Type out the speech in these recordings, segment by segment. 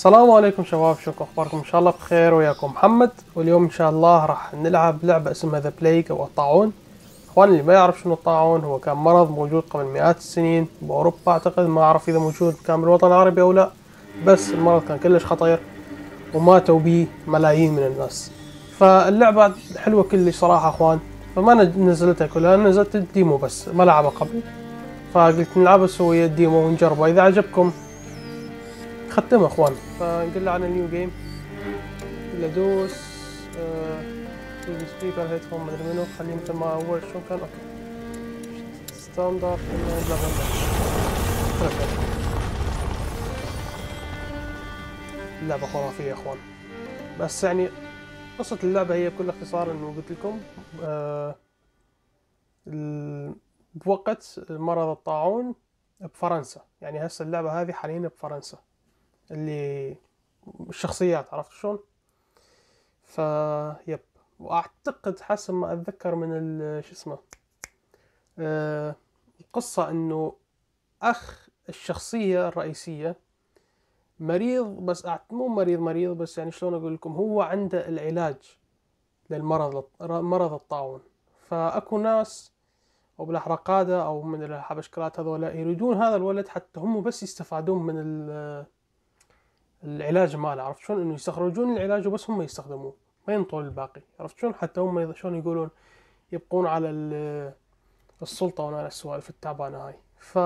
السلام عليكم شباب، شكو اخباركم؟ ان شاء الله بخير. وياكم محمد، واليوم ان شاء الله راح نلعب لعبه اسمها ذا بلايك او الطاعون. اخواني اللي ما يعرف شنو الطاعون، هو كان مرض موجود قبل مئات السنين باوروبا، اعتقد ما اعرف اذا موجود كان بالوطن العربي او لا، بس المرض كان كلش خطير وماتوا به ملايين من الناس. فاللعبه حلوه كلش صراحه اخوان، فما نزلتها كلها، نزلت الديمو بس ما لعبها قبل، فقلت نلعبها سوية الديمو ونجربها، اذا عجبكم ختمها اخوان. فنقول له عن النيو جيم، قل له دوس سبيكر هيدفون مدري منو، خليه مثل ما اول شو كان. اوكي ستاندرد اللعبة خرافية اخوان، بس يعني قصة اللعبة هي بكل اختصار انه قلت لكم بوقت مرض الطاعون بفرنسا، يعني هسه اللعبة هذه حاليا بفرنسا اللي الشخصيات عرفت شلون. فيب واعتقد حسب ما اتذكر من شو اسمه القصه انه اخ الشخصيه الرئيسيه مريض، بس مو مريض بس يعني شلون اقول لكم، هو عنده العلاج للمرض مرض الطاعون. فاكو ناس او بالاحرى قاده او من الحبشكرات هذولا يريدون هذا الولد حتى هم بس يستفادون من العلاج ماله، عرفت شلون؟ انه يستخرجون العلاج وبس هم يستخدموه، ما ينطون الباقي، عرفت شلون؟ حتى هم شلون يقولون يبقون على السلطه وعلى السوالف التعبانه هاي. ف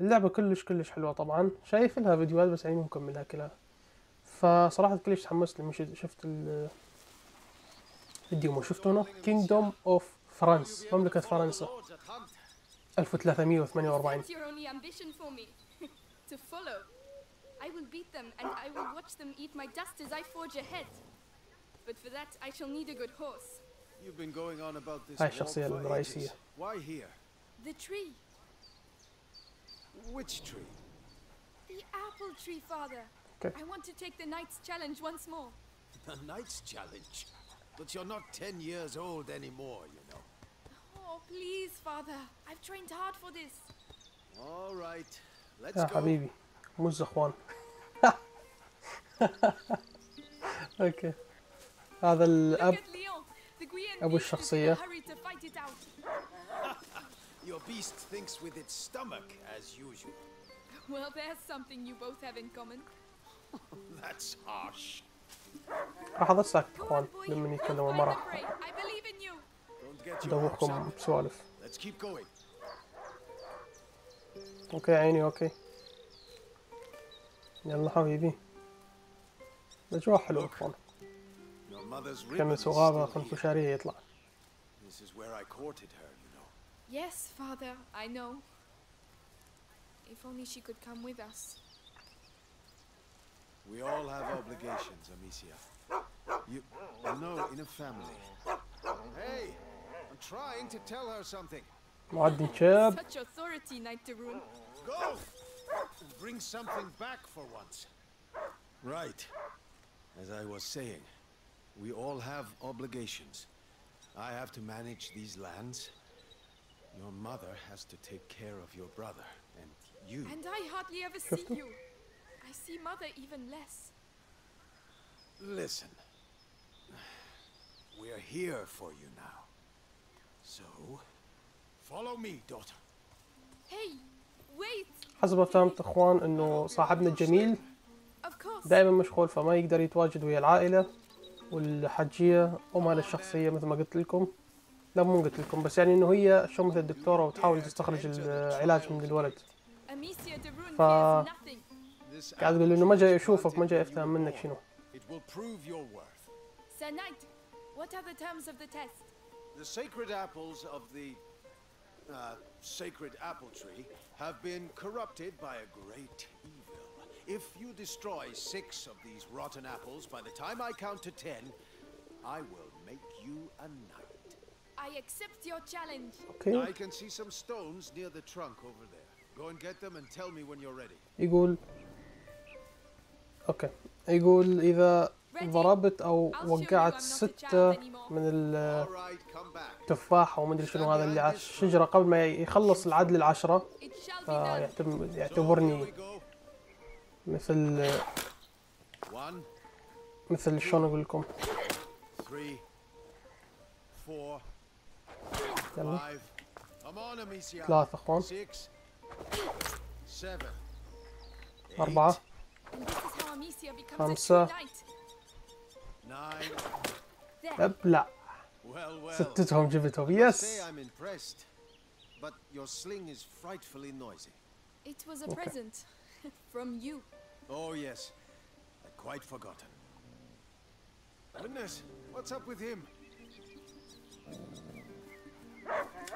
اللعبه كلش حلوه طبعا، شايف لها فيديوهات بس يعني مو مكملها كلها، فصراحه كلش تحمست لما شفت الديمو. شفتوا هنا Kingdom of France، مملكه فرنسا 1348. I will beat them and I will watch them eat my dust as I forge ahead. But for that I shall need a good horse. You've been going on about this for ages. Why here? The tree. Which tree? The apple tree, father. Okay. I want to take the knight's challenge once more. The knight's challenge? But you're not 10 years old anymore, you know. Oh, please, father. I've trained hard for this. All right. Let's go. حبيبي موز اخوان. اوكي هذا الاب ابو الشخصيه. راح اضل ساكت اخوان لما يتكلموا، ما راح ادوخكم بسوالف. اوكي عيني، اوكي يلا حبيبي. الاجواء حلوة اخوان، كانت غابة خنفشارية يطلع. معدن شاب. Bring something back for once. Right. As I was saying, we all have obligations. I have to manage these lands. Your mother has to take care of your brother and you. And I hardly ever see you. I see mother even less. Listen. We're here for you now. So, follow me, daughter. Hey. حسب ما فهمت اخوان انه صاحبنا الجميل دائما مشغول، فما يقدر يتواجد ويا العائله والحجيه ام هذه الشخصيه مثل ما قلت لكم. لا مو قلت لكم، بس يعني انه هي شو مثل الدكتوره وتحاول تستخرج العلاج من الولد. ف قاعد تقول انه ما جاي اشوفك، ما جاي افتهم منك شنو. Sacred apple tree have been corrupted by a great evil. If you destroy 6 of these rotten apples by the time I count to 10, I will make you a knight. I accept your challenge. Okay. I can see some stones near the trunk over there. Go and get them and tell me when you're ready. يقول اوكي، يقول اذا ضربت او وقعت 6 من التفاح او مدري شنو هذا اللي على الشجره قبل ما يخلص العدل 10 يعتبرني مثل شلون اقول لكم، يلا 3 اخوان، 4 5 ابلع 6 جبتهم. يس But your sling is frightfully noisy. It was a present from you. Oh yes, I'd quite forgotten. Goodness, what's up with him?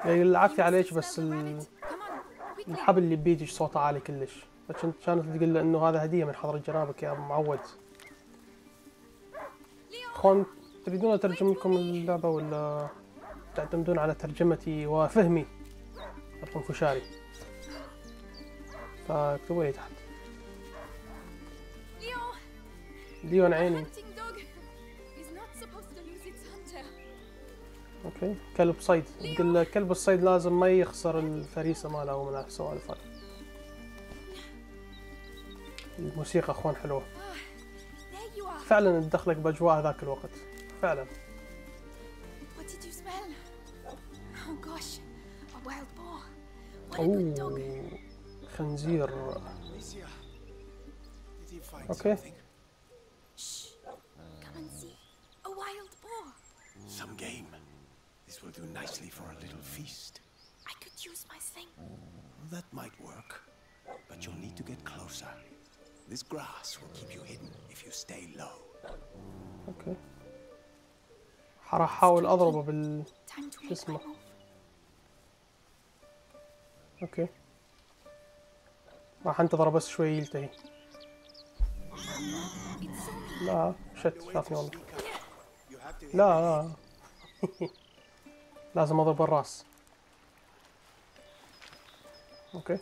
يعني لعبت عليك بس الحب اللي بيدش صوته عالي كلش، فكنت كانت تقول له انه هذا هديه من حضرة جنابك يا معود. اخوان تريدون اترجم لكم اللعبه ولا تعتمدون على ترجمتي وفهمي؟ رقم فشاري فاكتبوا لي تحت. ليون عيني. اوكي كلب صيد، تقول كلب الصيد لازم ما يخسر الفريسه ماله ومن هالسوالف. الموسيقى اخوان حلوه فعلا، تدخلك باجواء هذاك الوقت فعلا. اوه خنزير. اوكي راح احاول اضربه بال شو اسمه. اوكي راح انتظر بس شوي يلتهي. لا شت شافني والله. لا لازم اضرب الراس. اوكي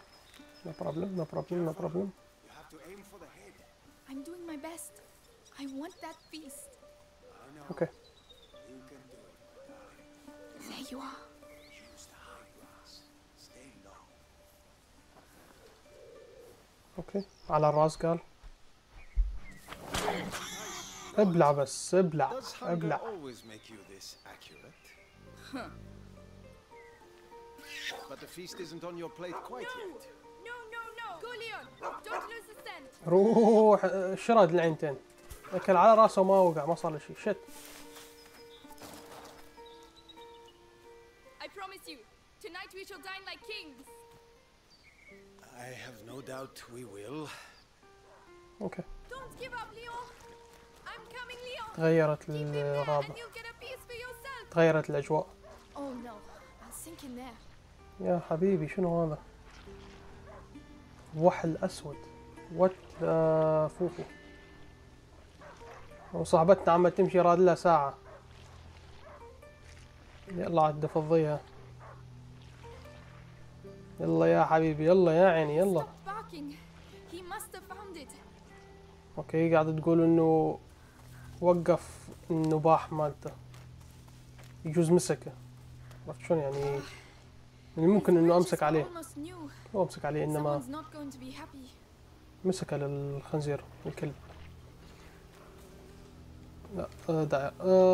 no problem no problem no problem. I'm doing my best. I want that feast. اوكي there you are. اوكي على الراس قال ابلع بس ابلع ابلع. روح شرد العينتين، اكل على راسه وما وقع ما صار له شيء. شت I have no doubt we will. Okay. Don't give up, Leon. I'm coming, Leon. تغيرت الغابة. تغيرت الأجواء. Oh no, I'll sink in there. يا حبيبي شنو هذا؟ وحل أسود. وات فوفو. وصاحبتنا عم تمشي راد لها ساعة. يلا عاد فضيها. يلا يا حبيبي يلا يا عيني يلا. اوكي قاعد تقول انه وقف النباح مالته يجوز مسكه. عرفت شلون يعني؟ يعني ممكن انه امسك عليه، هو امسك عليه انما مسكه للخنزير الكلب. لا دع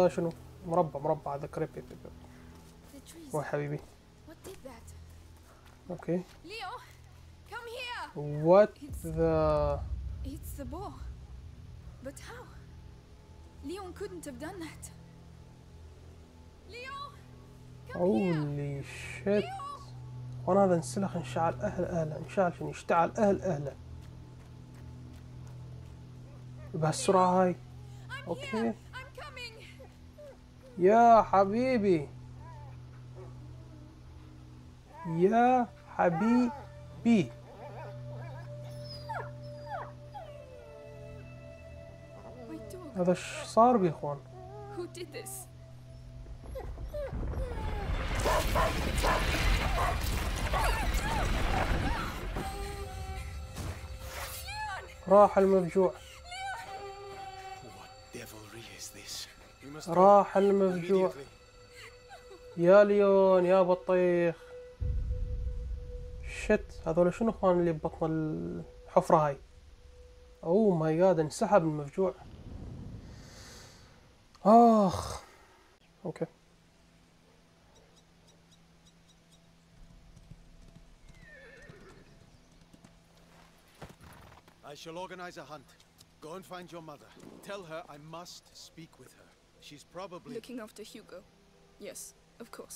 شنو مربع هذا كريب. يا حبيبي اوكي ليو كم هير. وات ذا اتس ذا بو بت هاو ليون كودنت هاف دون ذات. ليو كم هير. هولي شيت وانا هذا انسلخ. انشعل اهل اهله. انشعل شنو اشتعل اهل اهله بهالسرعه هاي. اوكي يا حبيبي يا حبيبي. هذا ايش صار بي اخوان؟ راح المفجوع راح المفجوع. يا ليون يا بطيخ. شت هذول شنو اخوان اللي ببطن الحفرة هاي؟ اوه ماي جاد، انسحب المفجوع. اخ اوكي. I shall organize a hunt. Go and find your mother. Tell her I must speak with her. She's probably looking after Hugo. Yes, of course.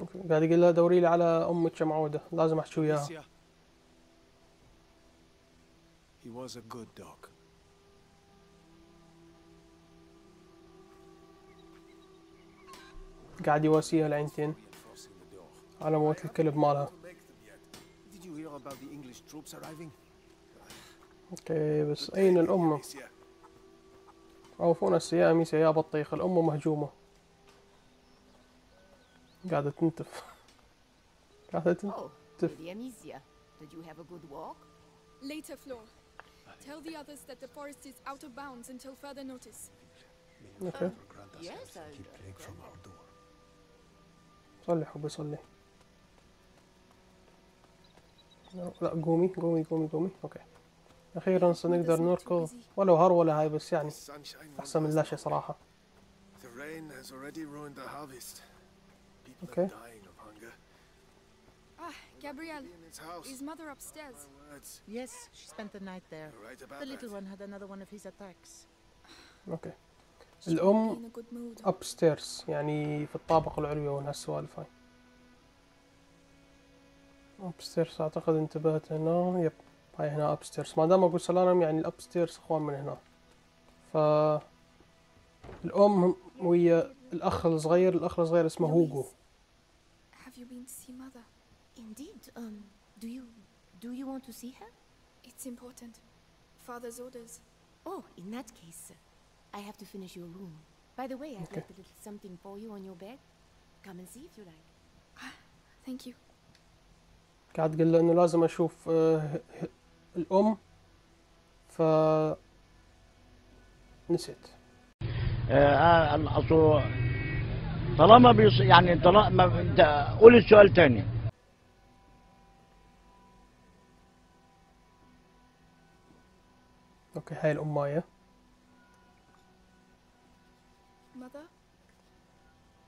اوكي، قاعد يقول لها دوري لي على امك يا معوده، لازم احكي وياها. He was a good dog. قاعد يواسيها العينتين على موت الكلب مالها. Did you hear about the English troops arriving? اوكي بس اين الامه؟ عوفونا السيارة أميسيا يا بطيخ، الامه مهجومه. قاعده تنتف، قاعده تنتف. Amicia, did you have a good walk? Later, Flor. Tell the others that the forest is out of bounds until further notice. Okay. Yes, I'll keep playing from our door. صلي حبي صلي. لا قومي قومي قومي قومي. اوكي اخيرا سنقدر نركض ولو هروله هاي، بس يعني احسن من لا شيء صراحه. اوكي Gabrielle, is mother upstairs? Yes, she spent the night there. The little one had another one of his attacks. Okay. الأم upstairs يعني في الطابق العلوي وهالسوالف هاي. upstairs أعتقد انتبهت هنا. يب هاي هنا upstairs. ما دام أقول سلام يعني upstairs إخوان من هنا. فالأم ويا الأخ الصغير، الأخ الصغير اسمه هوجو. Have you been to see mother? Indeed. Do you want to see her? It's important. Father's orders. Oh, in that case, I have to finish your room. By the way, I've left a little something for you on your bed. Come and see if you like. Thank you. قاعد تقول له انه لازم اشوف الام، ف نسيت. طالما يعني طالما قول السؤال تاني. اوكي هاي الأماية. Mother,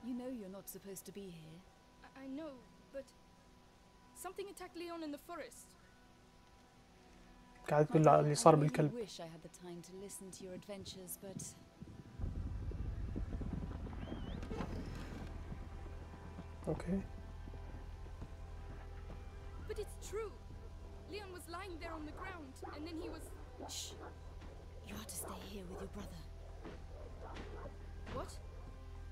you know you're not supposed to be here. I know, but something attacked Leon in the forest. قاعد تقول اللي صار بالكلب. I wish I had the time to listen to your adventures, but okay. But it's true. Leon was lying there on the ground, and then he was. Shh. You are to stay here with your brother. What?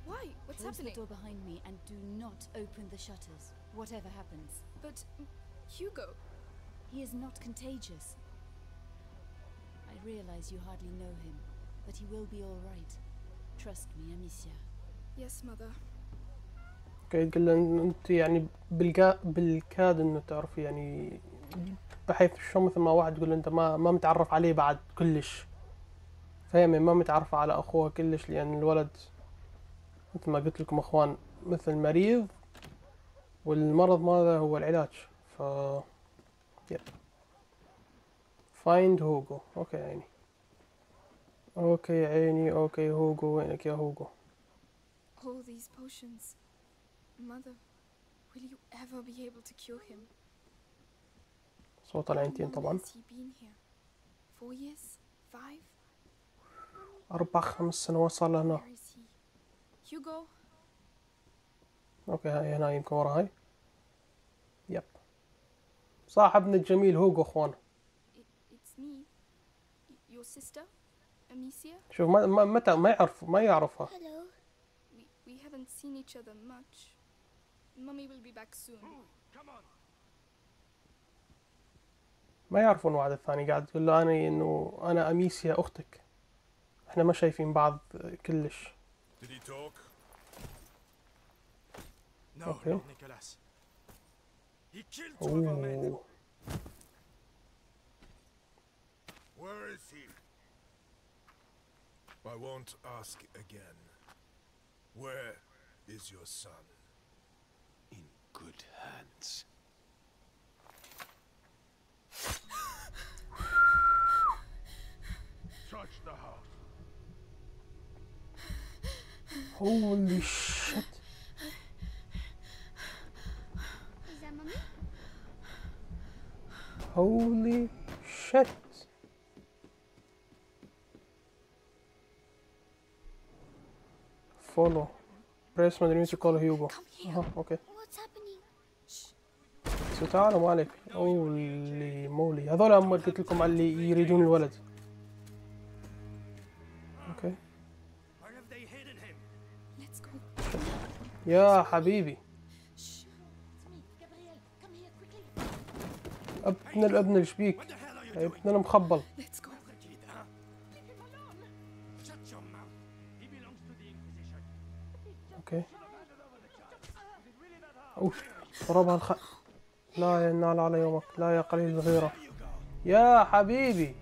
Why? What's happening? Close the door behind me and do not open the shutters, whatever happens. But Hugo, he is not contagious. I realize you hardly know him, but he will be all right. Trust me, Amicia. Yes, mother. قاعد تقول له انت يعني بالكاد انه تعرفي يعني بحيث شو مثل ما واحد يقول انت ما متعرف عليه بعد كلش، فاهمين؟ ما متعرفه على اخوها كلش، لان الولد مثل ما قلت لكم اخوان مثل مريض، والمرض ماذا هو العلاج. ف يب فايند هوجو. اوكي عيني، اوكي عيني، اوكي هوجو وينك يا هوجو؟ All these potions. Mother, will you ever be able to cure him? صوت العينتين طبعا. 4 5 سنوات صار له هنا. اوكي هاي هنا يمكن ورا هاي. يب صاحبنا الجميل هوجو اخوان. شوف ما يعرف، ما يعرفها. We haven't seen each other much. Mummy will be back soon. Come on. ما يعرفون واحد الثاني. قاعد تقول له أنا إنه أنا أميسيا أختك. إحنا ما شايفين بعض كلش. أوكي. أوه. Where is he? I won't ask again. Where is your son? In good hands. Holy shit. Holy shit. Follow. Press my dreams to call Hugo. Okay. What's happening? بس تعالوا ما عليك. أولي مولي. هذول أما قلت لكم على اللي يريدون الولد. اوكي. يا حبيبي. ابننا الابن الشبيك ابننا المخبل اوكي اوف ضربها لا يا نال على يومك لا يا قليل الغيرة يا حبيبي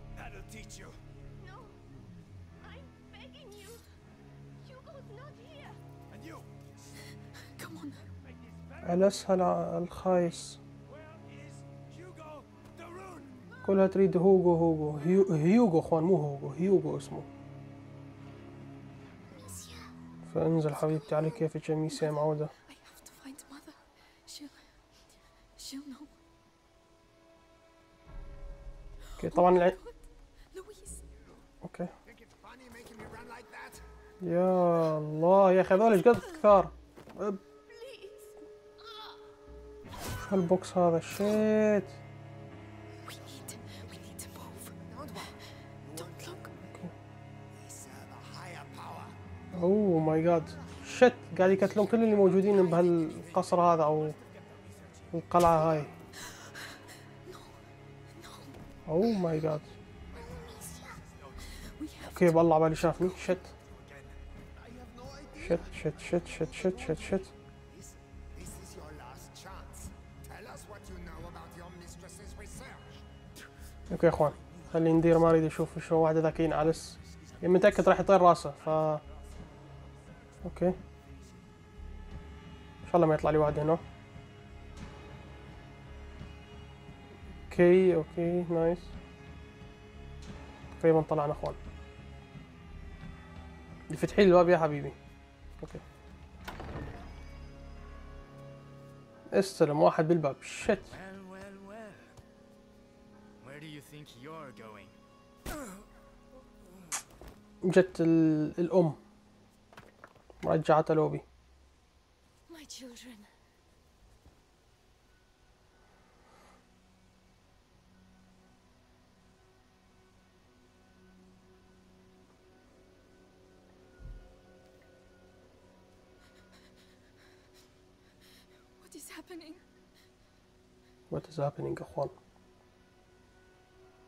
الاسهل الخايس كلها تريد هوغو هوغو هيوغو اخوان مو هوغو هيوغو اسمه فانزل حبيبتي عليك كيفك يا ميسيا معودة اوكي طبعا العين اوكي يا الله يا اخي هذول ايش قد كثار شو هالبوكس هذا شيت اوه ماي جاد شت قاعد يقتلون كل اللي موجودين بهالقصر هذا او القلعه هاي اوه ماي جاد اوكي والله عبالي شافني شت شت شت شت شت شت شت شت اوكي يا اخوان خليني ندير ما اريد اشوف شو واحد ذاك ينعلس يعني متاكد راح يطير راسه ف اوكي ان شاء الله ما يطلع لي واحد هنا اوكي اوكي نايس تقريبا طلعنا اخوان افتحي لي الباب يا حبيبي اوكي استلم واحد بالباب شت جت الام رجعته لوبي What is happening اخوان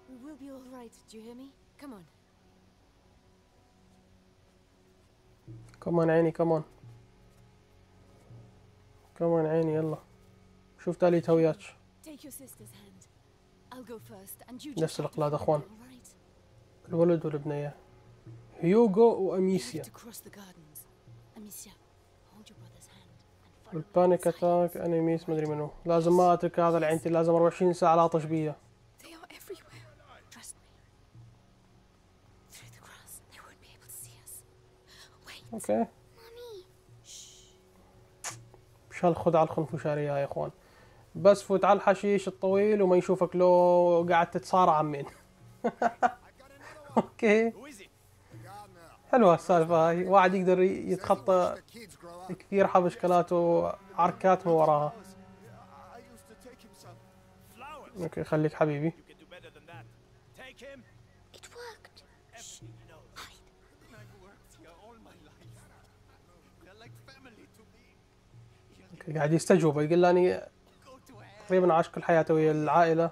We will be all right do you hear me come on كمان عيني كمان كمان عيني يلا شوف تاليتها وياك نفس الاقلاد اخوان الولد والبنيه هيوغو واميسيا البانيك اتاك انيميس مدري منو لازم ما اترك هذا العينتي لازم 24 ساعه لاطش بيه اوكي مش هالخدعة الخنفشارية هاي يا اخوان بس فوت على الحشيش الطويل وما يشوفك لو قعدت تتصارع عمين اوكي حلوة السالفة هاي واحد يقدر يتخطى كثير حبشكلات وعركات من وراها اوكي خليك حبيبي قاعد يستجوبه يقول لي اني تقريبا عاش كل حياته ويا العائله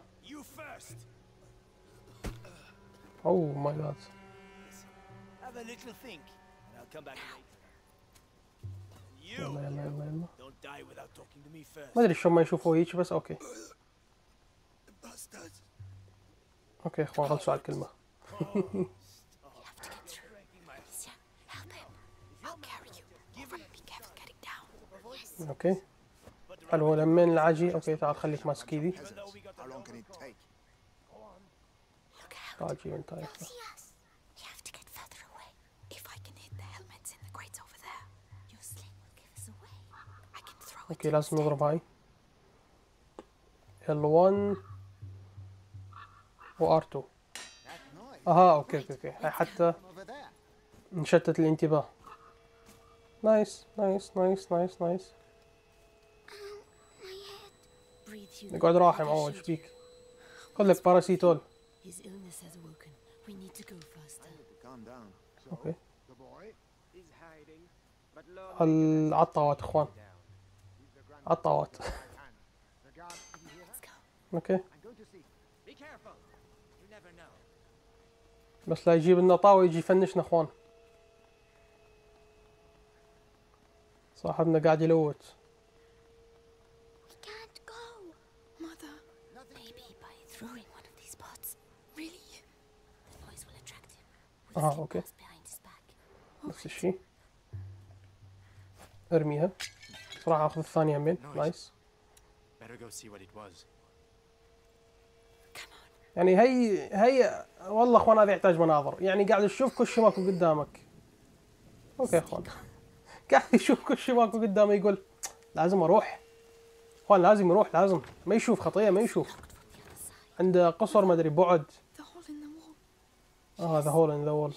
اوه ماي جاد يلا يلا يلا ما ادري شلون ما يشوفوه هيك بس اوكي اوكي اخوان خلصوا على الكلمه اوكي حلو لمين العجي اوكي تعال خليك ماسك ايدي تعال جيب انت اوكي لازم نضرب هاي L1 و R2. اها اوكي اوكي اوكي هاي حتى نشتت الانتباه. نايس نايس نايس نايس نايس. اقعد راحي معوج بيك. خذ لك باراسيتول. اوكي عالطاوات اخوان عالطاوات. اوكي بس لا يجيب لنا طاوة يجي يفنشنا اخوان. صاحبنا قاعد يلوت. اه اوكي نفس الشيء. ارميها راح اخذ الثانية همين. نايس. يعني هي والله اخوان هذا يحتاج مناظر، يعني قاعد تشوف كل شيء ماكو قدامك. اوكي اخوان قاعد يشوف كل شيء ماكو قدامه يقول لازم اروح. اخوان لازم يروح لازم، ما يشوف خطية ما يشوف. عنده قصر ما ادري بعد. ذا هول ان ذا وول.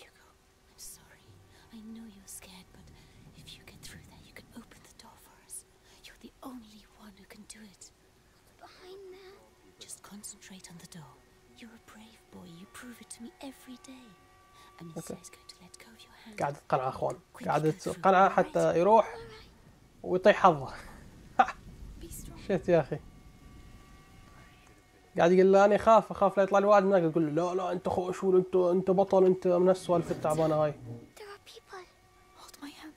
قاعد تقنعه اخوان، قاعد تقنعه حتى يروح ويطيح حظه. شفت يا اخي قاعد يقول له انا اخاف لا يطلع لي واحد من هناك. يقول له لا انت خوش انت بطل انت من السوالف التعبانه هاي.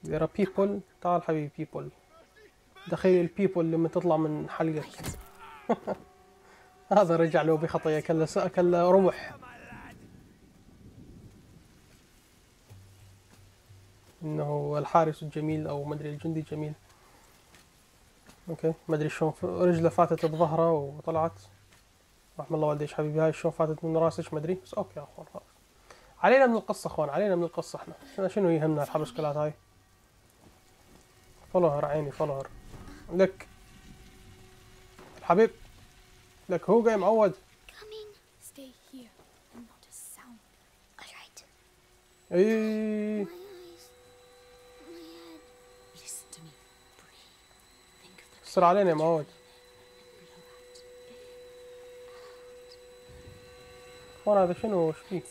There are people. تعال حبيبي people. دخيل البيبل لما تطلع من حلقك. هذا رجع له بخطيه كله رمح. انه الحارس الجميل او مدري الجندي الجميل. اوكي مدري شلون رجله فاتت بظهره وطلعت. رحم الله والديش حبيبي هاي شلون فاتت من راسك مدري بس اوكي يا اخوان خلاص. علينا من القصه اخوان علينا من القصه احنا شنو يهمنا الحبشكلات هاي. فولوهر عيني فولوهر لك الحبيب لك هوجا يا معود. اي صار علينا يا معود. وانا هذا شنو فيه؟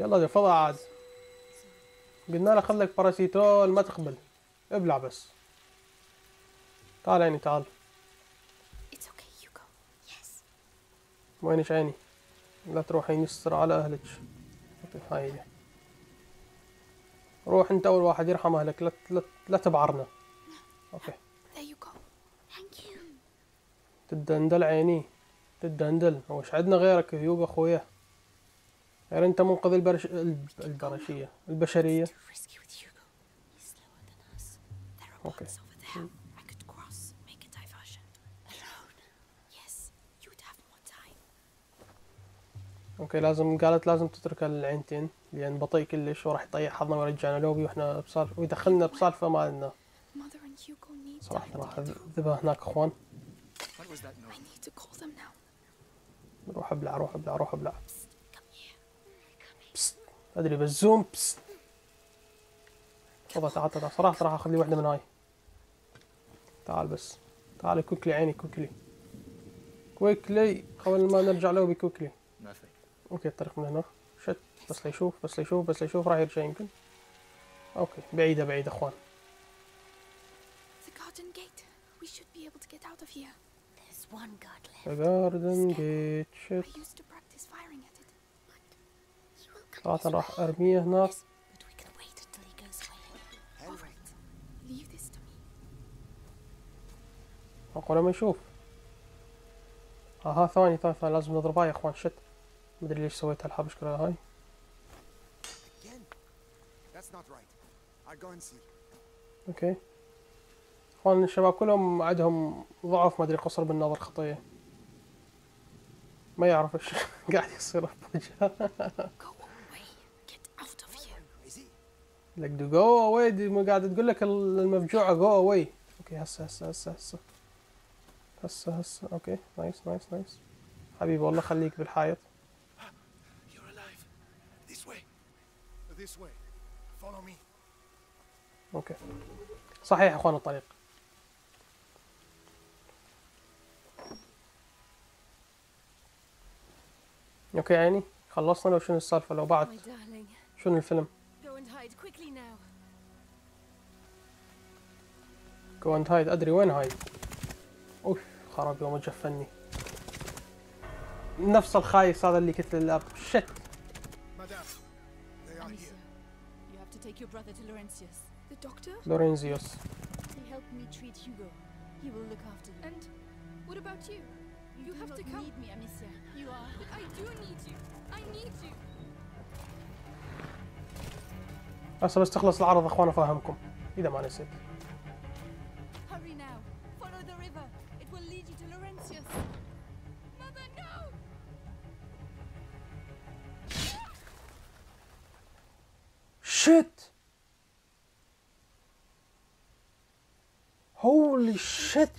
يلا يا فضا عاد قلنا له خلك باراسيتول ما تقبل ابلع بس. تعال عيني تعال. وينش عيني لا تروحين يسر على اهلك. هاي روح انت اول واحد يرحم اهلك لا تبعرنا. اوكي تدندل عيني تدندل. وش عندنا غيرك هيوغ اخويا غير انت منقذ البشرية. اوكي اوكي لازم قالت لازم تترك العينتين لان بطيء كلش وراح يطيح حظنا ويرجعنا لوبي واحنا بسالفة ويدخلنا بسالفة ما لنا. صراحة راح اذبها هناك اخوان. روح ابلع روح ابلع روح ابلع. ادري بالزوم. تفضل تعال تعال صراحة راح اخذ لي وحدة من هاي. تعال بس تعال كوكلي عيني كوكلي كويكلي قبل ما نرجع لوبي كوكلي. اوكي الطريق من هنا شت بس ليشوف بس ليشوف بس ليشوف راح يرجع يمكن. اوكي بعيدة بعيدة اخوان. Garden gate shit. طبعا راح ارميه هناك. اقول ما يشوف. اها ثاني لازم نضربها يا اخوان شت. مدري ليش سويت هالحبش كلها هاي. اوكي اخوان الشباب كلهم عندهم ضعف مدري قصر بالنظر خطية. ما يعرف ايش قاعد يصير بوجهه. like the go away دي قاعدة تقول لك المفجوعة go away. اوكي هسه هسه هسه هسه هسه هسه اوكي نايس نايس نايس حبيبي والله خليك بالحائط. اوكي صحيح يا اخوان الطريق. اوكي عيني خلصنا لو شنو السالفة لو بعد شنو الفيلم؟ Go and hide. أدري وين هايد. أوف خرابي وما جفني. نفس الخايس هذا اللي قتل الأب. شت. لورينزيوس. You have to come. You need me, Amicia. You are. But I do need you. I need you. هسه بس تخلص العرض اخوان افهمكم اذا ما نسيت. Hurry now. Follow the river. It will lead you to Laurentius. Mother, no. Shit. Holy shit.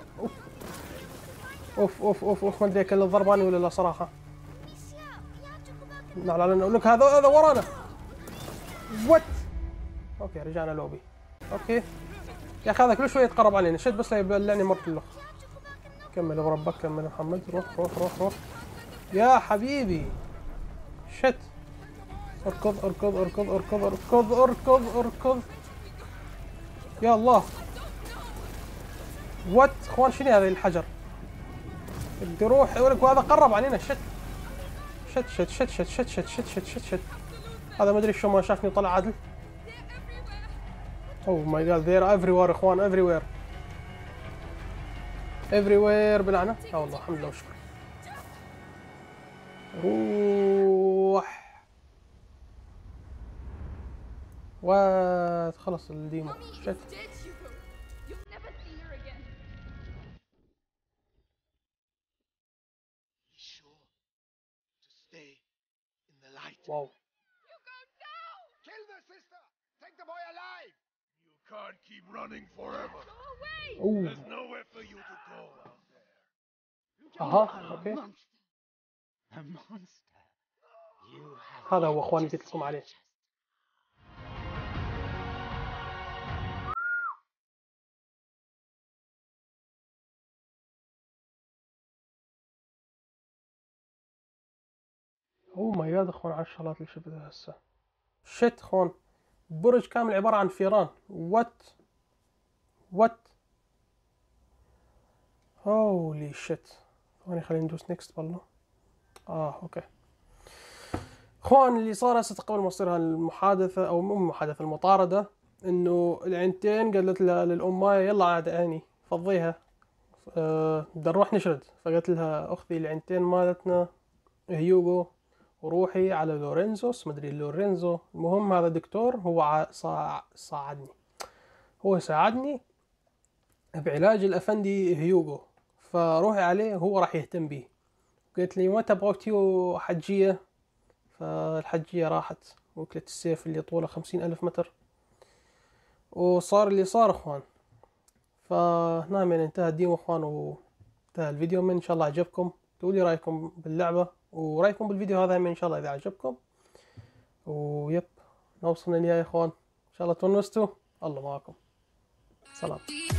اوف اوف اوف اوف, أوف. ما ادري اكل الضرباني ولا لا صراحه. لا لا لا لك هذا ورانا وات. اوكي رجعنا لوبي. اوكي يا اخي هذا كل شويه يتقرب علينا شد بس لا يبلعني مرت له. كمل بربك كمل محمد روح روح روح روح يا حبيبي شت اركض اركض اركض اركض اركض اركض اركض يا الله وات. اخوان شنو هذا الحجر بدي اروح لك وهذا قرب علينا شت شت شت شت شت شت شت شت شت شت هذا ما ادري شو ما شافني طلع عدل. اوه ماي جاد ذير افري وير اخوان افري وير افري وير بالعنة. لا والله الحمد لله وشكرا. روح وات خلص الديمو شت. Wow. You go now! Kill the sister! Take the boy alive! You can't keep running forever! Go away! Ooh. There's nowhere for you to go out there! Okay. A monster! You have هذا هو اخواني قلت لكم عليه. اوه ماي جاد اخوان على الشغلات اللي شفتها هسه. شت اخوان برج كامل عبارة عن فيران. وات وات هولي شت. ثواني خلينا ندوس نكست والله. اوكي اخوان اللي صار هسه قبل ما تصير هالمحادثة او مو محادثة المطاردة انه العينتين قالت لها للام مايا يلا عاد عيني فضيها بدنا نروح نشرد. فقالت لها اختي العينتين مالتنا هيوغو وروحي على لورينزوس مدري لورينزو. المهم هذا دكتور هو ساعدني بعلاج الافندي هيوغو فروحي عليه هو راح يهتم بيه. قلت لي متى بغيتيو حجيه فالحجيه راحت وكلت السيف اللي طوله 50,000 متر وصار اللي صار اخوان. فهنا من انتهى الديمو اخوان وانتهى الفيديو. من ان شاء الله عجبكم تقولوا لي رايكم باللعبه ورايكم بالفيديو هذا ان شاء الله اذا عجبكم. ويب وصلنا لها يا اخوان ان شاء الله تونستوا. الله معكم سلام.